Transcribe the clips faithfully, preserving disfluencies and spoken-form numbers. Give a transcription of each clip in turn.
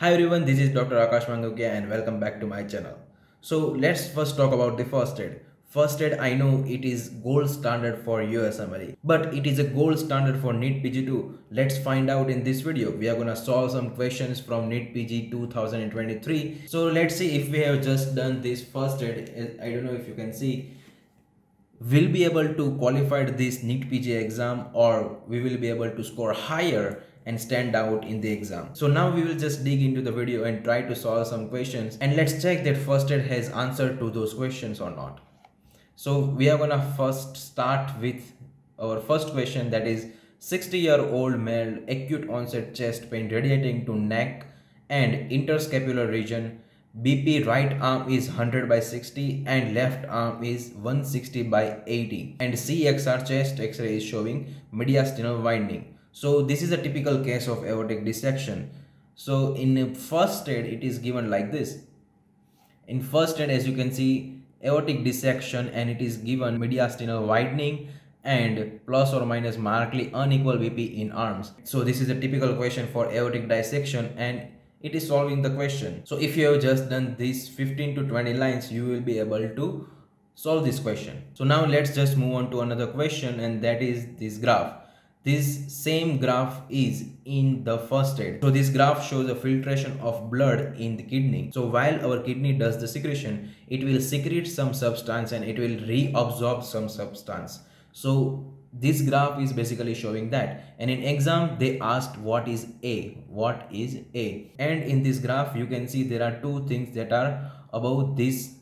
Hi everyone, this is Doctor Akash Mangukiya and welcome back to my channel. So let's first talk about the first aid. First aid, I know it is gold standard for U S M L E, but it is a gold standard for NEET P G too. Let's find out in this video. We are gonna solve some questions from NEET P G two thousand twenty-three. So let's see if we have just done this first aid. I don't know if you can see. We'll be able to qualify this NEET P G exam, or we will be able to score higher and stand out in the exam. So now we will just dig into the video and try to solve some questions, and let's check that first aid has answered to those questions or not. So we are gonna first start with our first question, that is sixty year old male, acute onset chest pain radiating to neck and interscapular region, B P right arm is one hundred by sixty and left arm is one sixty by eighty, and C X R chest x-ray is showing mediastinal widening. So this is a typical case of aortic dissection. So in first aid it is given like this. In first aid, as you can see, aortic dissection, and it is given mediastinal widening and plus or minus markedly unequal B P in arms. So this is a typical question for aortic dissection, and it is solving the question. So if you have just done these fifteen to twenty lines, you will be able to solve this question. So now let's just move on to another question, and that is this graph. This same graph is in the first aid. So this graph shows a filtration of blood in the kidney. So while our kidney does the secretion, it will secrete some substance and it will reabsorb some substance. So this graph is basically showing that. And in exam they asked what is A, what is A. And in this graph you can see there are two things that are above this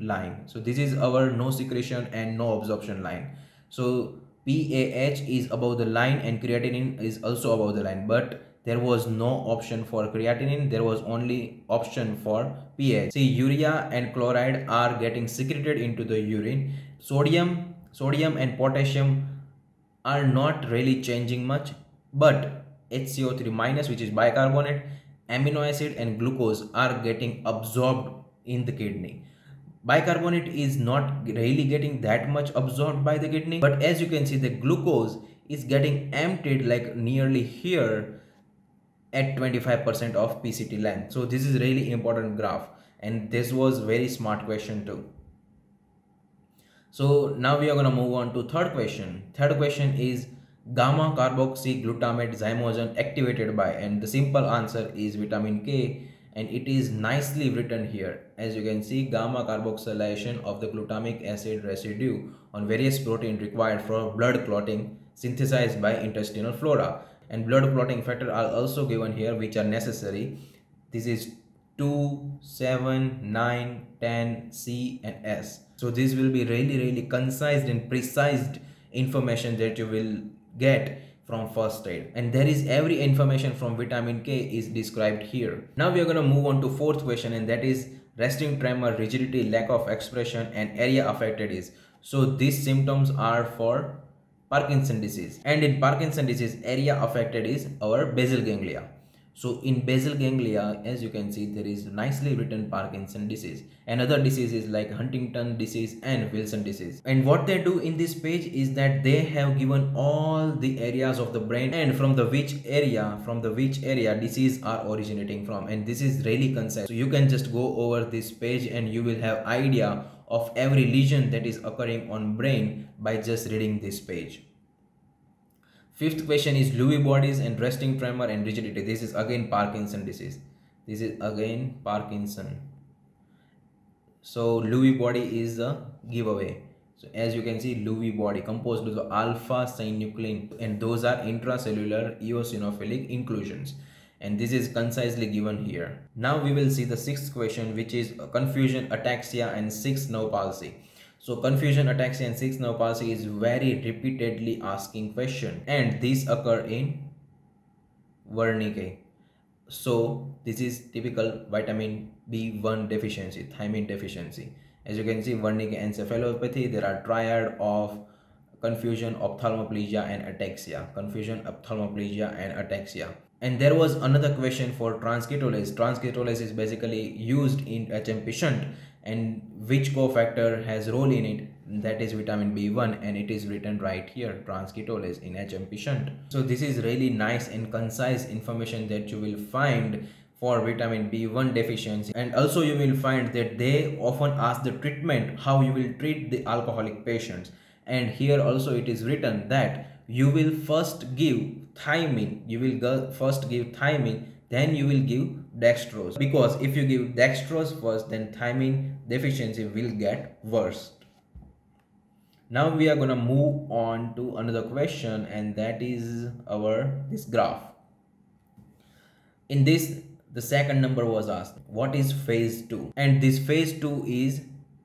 line. So this is our no secretion and no absorption line. So P A H is above the line and creatinine is also above the line, but there was no option for creatinine, there was only option for P A H. See, urea and chloride are getting secreted into the urine. Sodium, sodium and potassium are not really changing much, but H C O three minus, which is bicarbonate, amino acid and glucose are getting absorbed in the kidney. Bicarbonate is not really getting that much absorbed by the kidney, but as you can see the glucose is getting emptied like nearly here at twenty-five percent of P C T length. So this is really important graph, and this was very smart question too. So now we are going to move on to third question. Third question is gamma carboxyglutamate zymogen activated by, and the simple answer is vitamin K. And it is nicely written here. As you can see, gamma carboxylation of the glutamic acid residue on various protein required for blood clotting synthesized by intestinal flora, and blood clotting factor are also given here, which are necessary. This is two, seven, nine, ten, C and S. So this will be really really concise and precise information that you will get from first aid, and there is every information from vitamin K is described here. Now we are going to move on to fourth question, and that is resting tremor, rigidity, lack of expression and area affected is. So these symptoms are for Parkinson's disease, and in Parkinson's disease area affected is our basal ganglia. So in basal ganglia, as you can see, there is nicely written Parkinson's disease and other diseases like Huntington's disease and Wilson's disease. And what they do in this page is that they have given all the areas of the brain and from the which area, from the which area disease are originating from. And this is really concise. So you can just go over this page and you will have idea of every lesion that is occurring on brain by just reading this page. Fifth question is Lewy bodies and resting tremor and rigidity. This is again Parkinson's disease. This is again Parkinson. So Lewy body is the giveaway. So as you can see, Lewy body composed of alpha synuclein, and those are intracellular eosinophilic inclusions. And this is concisely given here. Now we will see the sixth question, which is confusion, ataxia and sixth nerve palsy. So confusion, ataxia and sixth nerve palsy is very repeatedly asking question, and these occur in Wernicke. So this is typical vitamin B one deficiency, thiamine deficiency. As you can see, Wernicke encephalopathy, there are triad of confusion, ophthalmoplegia and ataxia. Confusion, ophthalmoplegia and ataxia. And there was another question for transketolase. Transketolase is basically used in H M P shunt, and which cofactor has role in it, that is vitamin B one, and it is written right here, transketolase in H M P shunt. So this is really nice and concise information that you will find for vitamin B one deficiency. And also you will find that they often ask the treatment, how you will treat the alcoholic patients. And here also it is written that you will first give thiamine, you will go first give thiamine, then you will give dextrose, because if you give dextrose first, then thiamine deficiency will get worse. Now we are gonna move on to another question, and that is our this graph. In this, the second number was asked, what is phase two? And this phase two is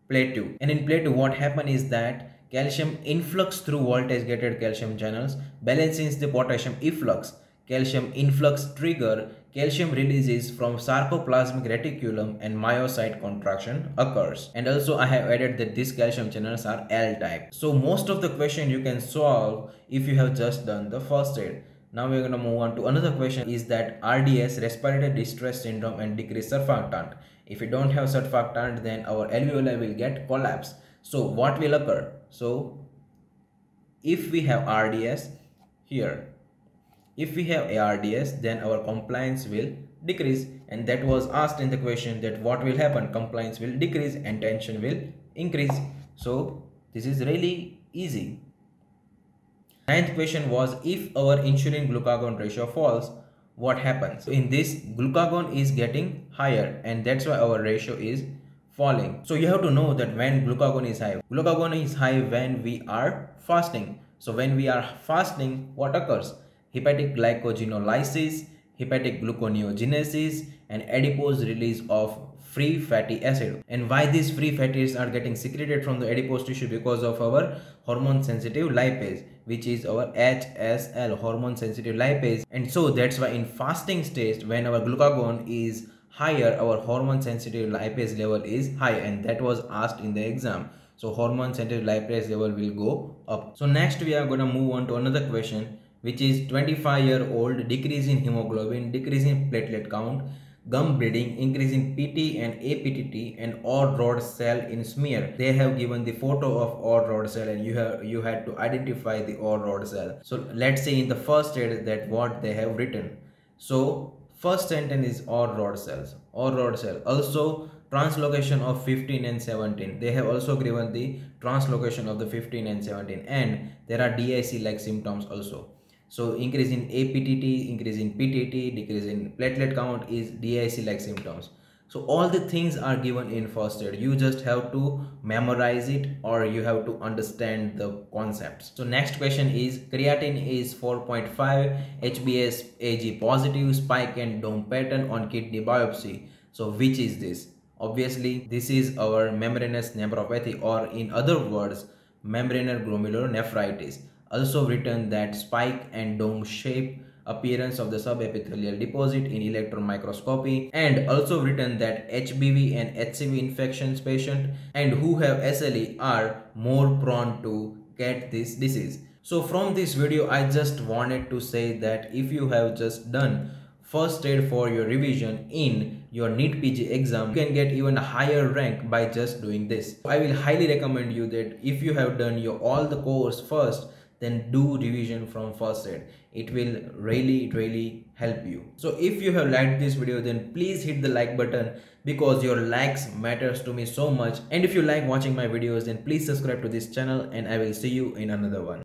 plateau. And in plateau, what happened is that calcium influx through voltage gated calcium channels balances the potassium efflux. Calcium influx trigger calcium releases from sarcoplasmic reticulum and myocyte contraction occurs. And also I have added that these calcium channels are L-type. So most of the question you can solve if you have just done the first aid. Now we are going to move on to another question, is that R D S, respiratory distress syndrome, and decreased surfactant. If you don't have surfactant, then our alveoli will get collapsed. So what will occur? So if we have R D S here, if we have A R D S, then our compliance will decrease. And that was asked in the question, that what will happen? Compliance will decrease and tension will increase. So this is really easy. Ninth question was, if our insulin glucagon ratio falls, what happens? So in this, glucagon is getting higher, and that's why our ratio is falling. So you have to know that when glucagon is high, glucagon is high when we are fasting. So when we are fasting, what occurs? Hepatic glycogenolysis, hepatic gluconeogenesis, and adipose release of free fatty acid. And why these free fatty acids are getting secreted from the adipose tissue? Because of our hormone sensitive lipase, which is our H S L, hormone sensitive lipase. And so that's why in fasting stage, when our glucagon is higher, our hormone sensitive lipase level is high, and that was asked in the exam. So hormone sensitive lipase level will go up. So next we are going to move on to another question, which is twenty-five year old, decrease in hemoglobin, decrease in platelet count, gum bleeding, increase in P T and A P T T, and odd rod cell in smear. They have given the photo of odd rod cell, and you have you had to identify the odd rod cell. So let's say in the first aid that what they have written. So first sentence is odd rod cells, odd rod cell. Also translocation of fifteen and seventeen. They have also given the translocation of the fifteen and seventeen, and there are D I C like symptoms also. So increase in A P T T, increase in P T T, decrease in platelet count is D I C like symptoms. So all the things are given in first aid. You just have to memorize it, or you have to understand the concepts. So next question is, creatine is four point five, H B S A G positive, spike and dome pattern on kidney biopsy. So which is this? Obviously this is our membranous nephropathy, or in other words membranous glomerulonephritis. Also written that spike and dome shape appearance of the subepithelial deposit in electron microscopy, and also written that H B V and H C V infections patient and who have S L E are more prone to get this disease. So from this video, I just wanted to say that if you have just done first aid for your revision in your NEET P G exam, you can get even a higher rank by just doing this. I will highly recommend you that if you have done your all the course first, then do revision from first aid. It will really, really help you. So if you have liked this video, then please hit the like button, because your likes matters to me so much. And if you like watching my videos, then please subscribe to this channel, and I will see you in another one.